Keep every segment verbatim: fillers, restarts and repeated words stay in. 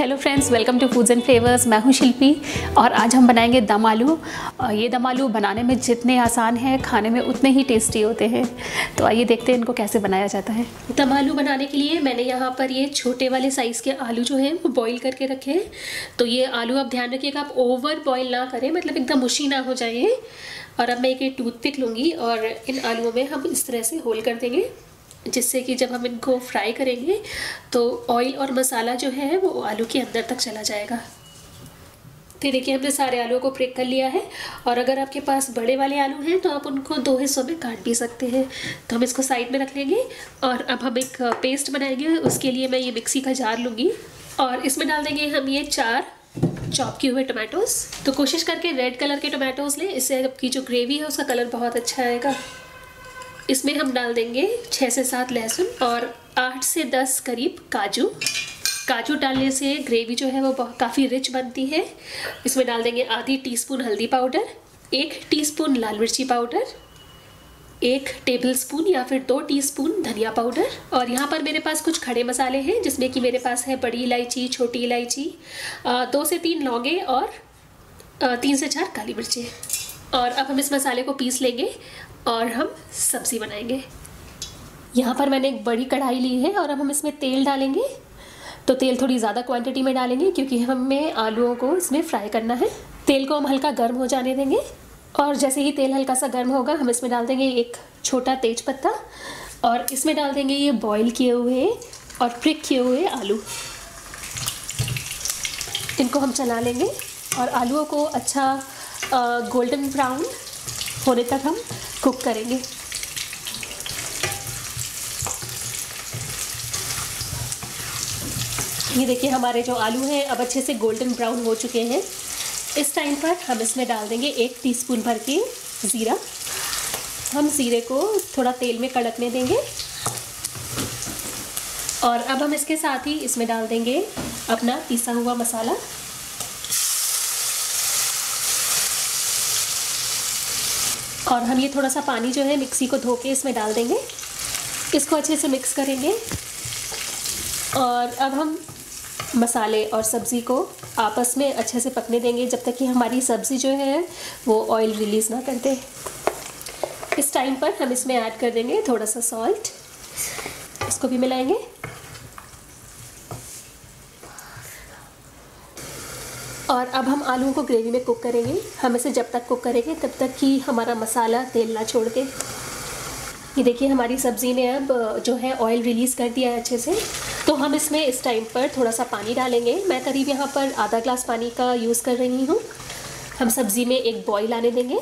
Hello friends, welcome to foods and flavours. मैं हूं शिल्पी और आज हम बनाएंगे दम आलू। ये दम आलू बनाने में जितने आसान हैं, खाने में उतने ही टेस्टी होते हैं। तो आइए देखते हैं इनको कैसे बनाया जाता है। दम आलू बनाने के लिए मैंने यहाँ पर ये छोटे वाले साइज़ के आलू जो हैं वो बॉईल करके रखे हैं। तो ये आलू आप ध्यान रखिएगा, आप ओवर बॉयल ना करें, मतलब एकदम मुशी ना हो जाए। और अब मैं एक टूथ पिक लूँगी और इन आलुओं में हम इस तरह से होल कर देंगे, जिससे कि जब हम इनको फ्राई करेंगे तो ऑयल और मसाला जो है वो आलू के अंदर तक चला जाएगा। तो देखिए, हमने सारे आलू को फ्राई कर लिया है। और अगर आपके पास बड़े वाले आलू हैं तो आप उनको दो हिस्सों में काट भी सकते हैं। तो हम इसको साइड में रख लेंगे और अब हम एक पेस्ट बनाएंगे। उसके लिए मैं ये मिक्सी का जार लूँगी और इसमें डाल देंगे हम ये चार चॉप किए हुए टमाटोज़। तो कोशिश करके रेड कलर के टमाटोज़ लें, इससे आपकी जो ग्रेवी है उसका कलर बहुत अच्छा आएगा। इसमें हम डाल देंगे छः से सात लहसुन और आठ से दस करीब काजू। काजू डालने से ग्रेवी जो है वो काफ़ी रिच बनती है। इसमें डाल देंगे आधी टीस्पून हल्दी पाउडर, एक टीस्पून लाल मिर्ची पाउडर, एक टेबलस्पून या फिर दो टीस्पून धनिया पाउडर। और यहाँ पर मेरे पास कुछ खड़े मसाले हैं, जिसमें कि मेरे पास है बड़ी इलायची, छोटी इलायची, दो से तीन लौंगे और तीन से चार काली मिर्चें। और अब हम इस मसाले को पीस लेंगे और हम सब्ज़ी बनाएंगे। यहाँ पर मैंने एक बड़ी कढ़ाई ली है और अब हम इसमें तेल डालेंगे। तो तेल थोड़ी ज़्यादा क्वांटिटी में डालेंगे क्योंकि हमें आलूओं को इसमें फ्राई करना है। तेल को हम हल्का गर्म हो जाने देंगे और जैसे ही तेल हल्का सा गर्म होगा हम इसमें डाल देंगे एक छोटा तेज पत्ता और इसमें डाल देंगे ये बॉईल किए हुए और फ्राई किए हुए आलू। इनको हम चला लेंगे और आलूओं को अच्छा गोल्डन ब्राउन होने तक हम कुक करेंगे। ये देखिए, हमारे जो आलू हैं अब अच्छे से गोल्डन ब्राउन हो चुके हैं। इस टाइम पर हम इसमें डाल देंगे एक टीस्पून भर के ज़ीरा। हम ज़ीरे को थोड़ा तेल में कड़कने देंगे और अब हम इसके साथ ही इसमें डाल देंगे अपना पिसा हुआ मसाला। और हम ये थोड़ा सा पानी जो है मिक्सी को धो के इसमें डाल देंगे। इसको अच्छे से मिक्स करेंगे और अब हम मसाले और सब्ज़ी को आपस में अच्छे से पकने देंगे जब तक कि हमारी सब्ज़ी जो है वो ऑयल रिलीज़ ना कर दे। इस टाइम पर हम इसमें ऐड कर देंगे थोड़ा सा सॉल्ट, इसको भी मिलाएंगे। और अब हम आलू को ग्रेवी में कुक करेंगे। हम इसे जब तक कुक करेंगे तब तक कि हमारा मसाला तेल ना छोड़ दे। ये देखिए, हमारी सब्ज़ी ने अब जो है ऑयल रिलीज़ कर दिया है अच्छे से। तो हम इसमें इस टाइम पर थोड़ा सा पानी डालेंगे। मैं करीब यहाँ पर आधा ग्लास पानी का यूज़ कर रही हूँ। हम सब्ज़ी में एक बॉईल आने देंगे।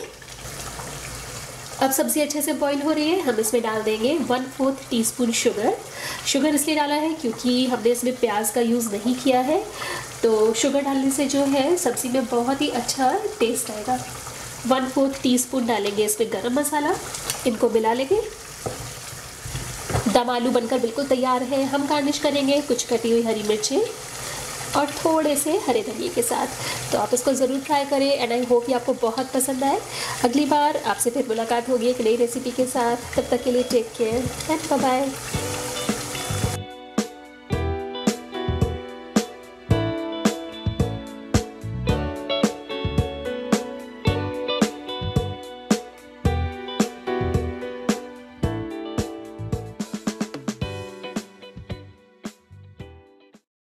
अब सब्ज़ी अच्छे से बॉईल हो रही है। हम इसमें डाल देंगे one fourth teaspoon sugar. Sugar इसलिए डाला है क्योंकि हमने इसमें प्याज का यूज़ नहीं किया है, तो शुगर डालने से जो है सब्ज़ी में बहुत ही अच्छा टेस्ट आएगा। वन फोर्थ टी स्पून डालेंगे इसमें गरम मसाला। इनको मिला लेंगे। दम आलू बनकर बिल्कुल तैयार है। हम गार्निश करेंगे कुछ कटी हुई हरी मिर्चें और थोड़े से हरे धनिये के साथ। तो आप इसको ज़रूर ट्राई करें एंड आई होप ये आपको बहुत पसंद आए। अगली बार आपसे फिर मुलाकात होगी एक नई रेसिपी के साथ। तब तक के लिए take care and bye bye.